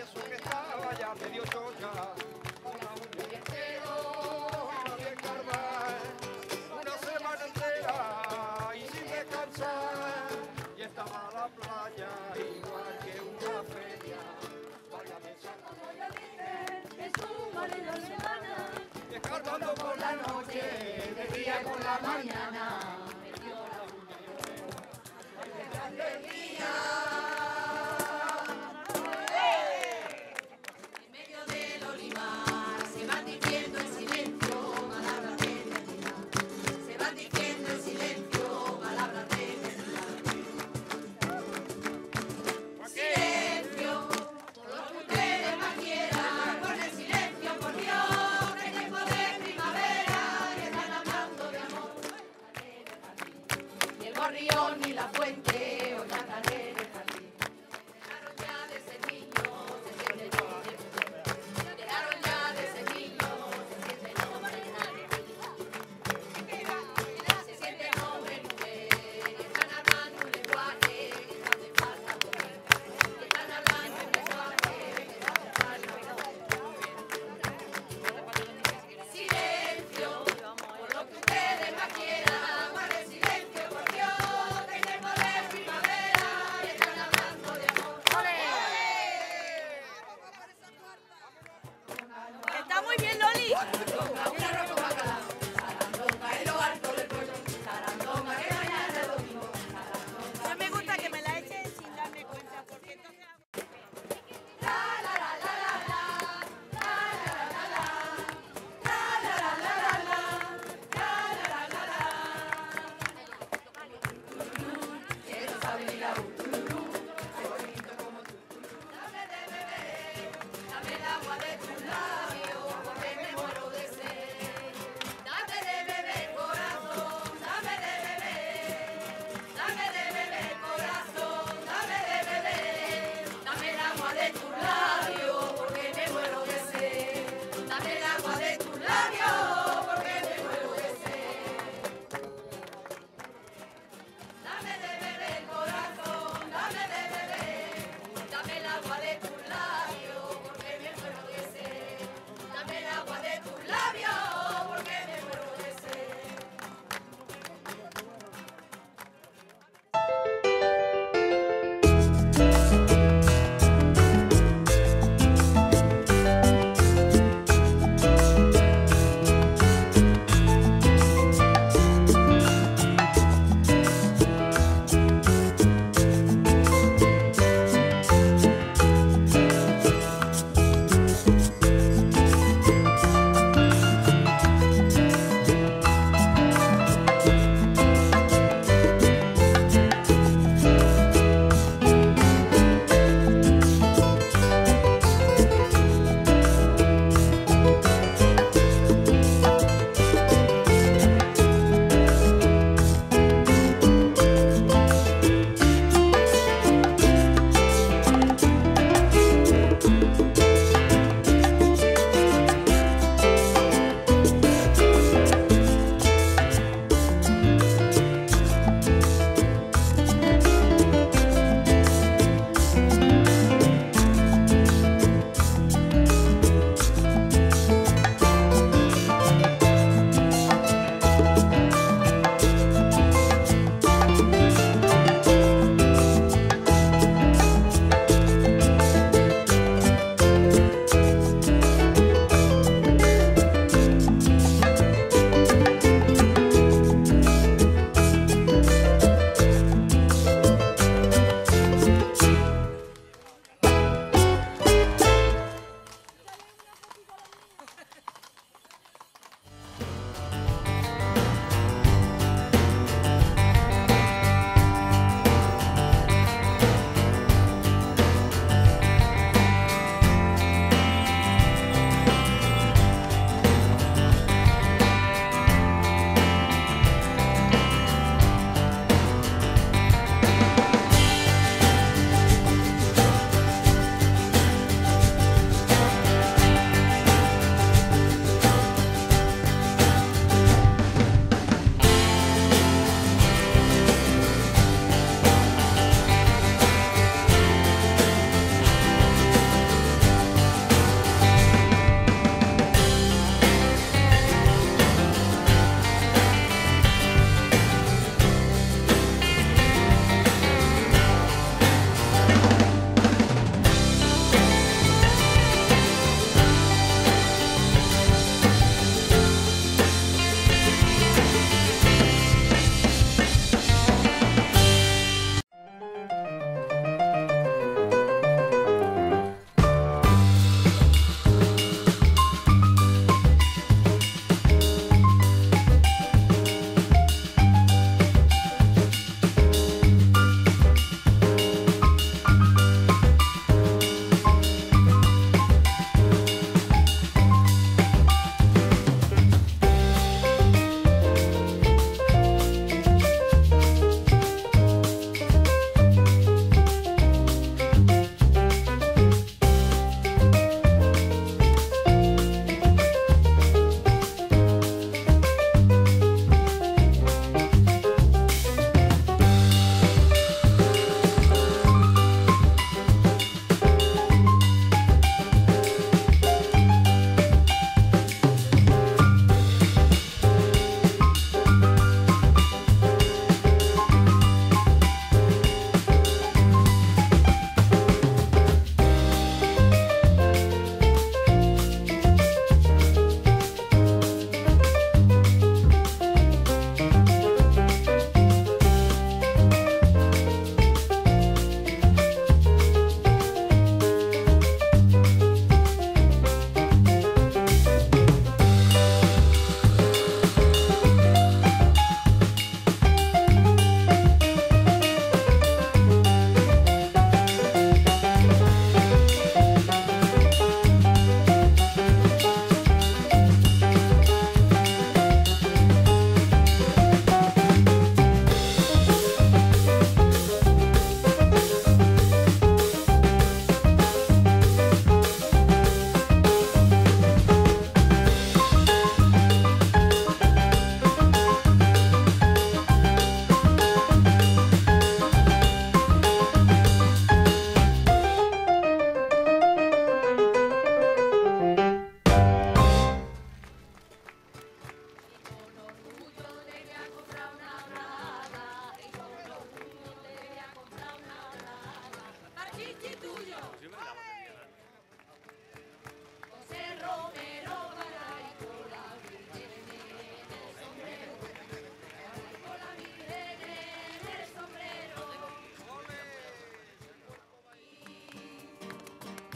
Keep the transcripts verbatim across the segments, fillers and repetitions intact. eso que estaba ya me dio chocha. Una unión entera, Javier Carval, una semana entera y sin descansar. Y estaba la playa igual que una feria. Válgame Santa Gloria, dicen que súmale dos semanas. Descargando por la noche, de día por la mañana.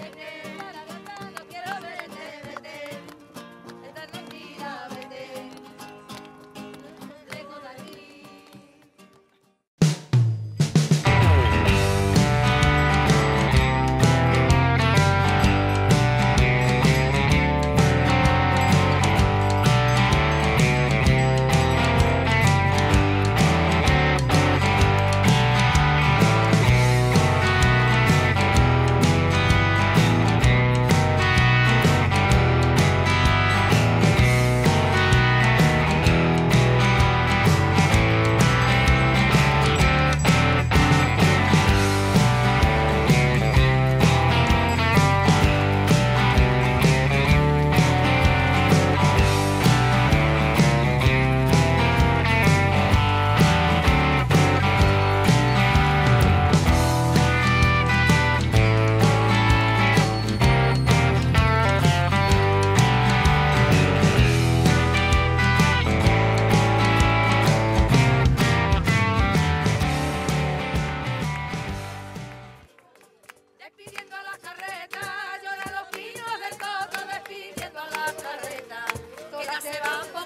Se van por